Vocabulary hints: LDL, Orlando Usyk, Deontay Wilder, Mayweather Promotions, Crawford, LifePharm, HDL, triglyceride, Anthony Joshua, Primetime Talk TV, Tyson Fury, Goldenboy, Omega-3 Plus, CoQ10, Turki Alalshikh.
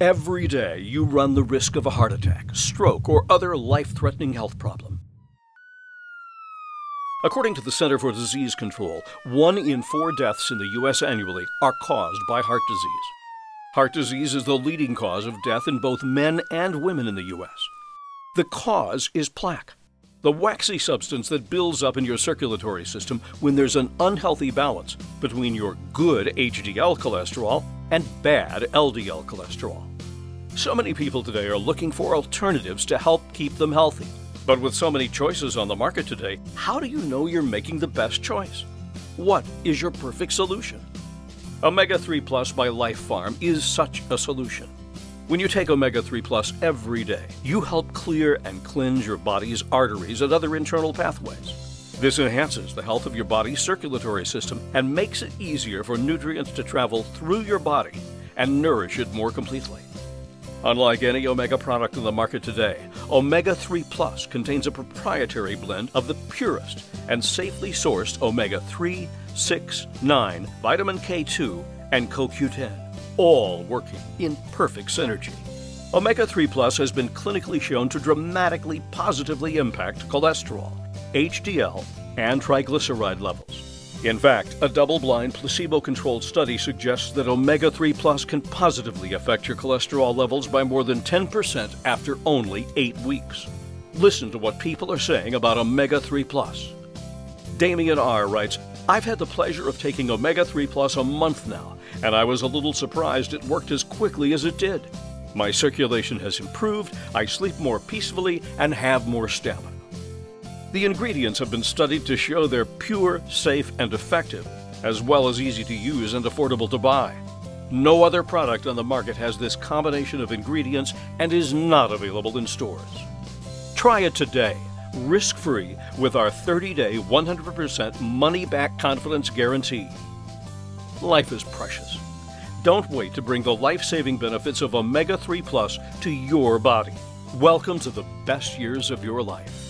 Every day, you run the risk of a heart attack, stroke, or other life-threatening health problem. According to the Center for Disease Control, 1 in 4 deaths in the U.S. annually are caused by heart disease. Heart disease is the leading cause of death in both men and women in the U.S. The cause is plaque, the waxy substance that builds up in your circulatory system when there's an unhealthy balance between your good HDL cholesterol and bad LDL cholesterol. So many people today are looking for alternatives to help keep them healthy. But with so many choices on the market today, how do you know you're making the best choice? What is your perfect solution? Omega-3 Plus by LifePharm is such a solution. When you take Omega-3 Plus every day, you help clear and cleanse your body's arteries and other internal pathways. This enhances the health of your body's circulatory system and makes it easier for nutrients to travel through your body and nourish it more completely. Unlike any Omega product on the market today, Omega-3 Plus contains a proprietary blend of the purest and safely sourced Omega-3, 6, 9, vitamin K2, and CoQ10, all working in perfect synergy. Omega-3 Plus has been clinically shown to dramatically positively impact cholesterol, HDL, and triglyceride levels. In fact, a double-blind, placebo-controlled study suggests that Omega-3 Plus can positively affect your cholesterol levels by more than 10% after only 8 weeks. Listen to what people are saying about Omega-3 Plus. Damien R. writes, "I've had the pleasure of taking Omega-3 Plus a month now, and I was a little surprised it worked as quickly as it did. My circulation has improved, I sleep more peacefully, and have more stamina." The ingredients have been studied to show they're pure, safe, and effective, as well as easy to use and affordable to buy. No other product on the market has this combination of ingredients and is not available in stores. Try it today, risk-free, with our 30-day, 100% money-back confidence guarantee. Life is precious. Don't wait to bring the life-saving benefits of Omega-3 Plus to your body. Welcome to the best years of your life.